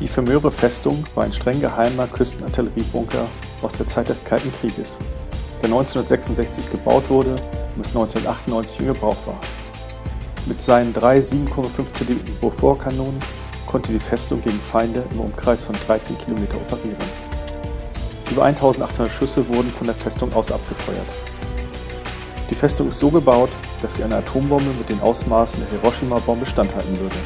Die Femöre Festung war ein streng geheimer Küstenartilleriebunker aus der Zeit des Kalten Krieges, der 1966 gebaut wurde und bis 1998 in Gebrauch war. Mit seinen drei 7,5 cm Boforkanonen konnte die Festung gegen Feinde im Umkreis von 13 km operieren. Über 1800 Schüsse wurden von der Festung aus abgefeuert. Die Festung ist so gebaut, dass sie einer Atombombe mit den Ausmaßen der Hiroshima-Bombe standhalten würde.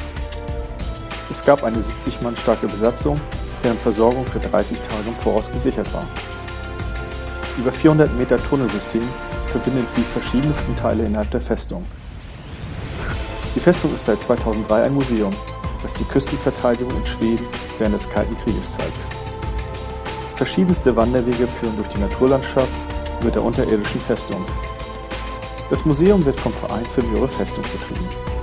Es gab eine 70 Mann starke Besatzung, deren Versorgung für 30 Tage im Voraus gesichert war. Über 400 Meter Tunnelsystem verbindet die verschiedensten Teile innerhalb der Festung. Die Festung ist seit 2003 ein Museum, das die Küstenverteidigung in Schweden während des Kalten Krieges zeigt. Verschiedenste Wanderwege führen durch die Naturlandschaft mit der unterirdischen Festung. Das Museum wird vom Verein Femöre Festung betrieben.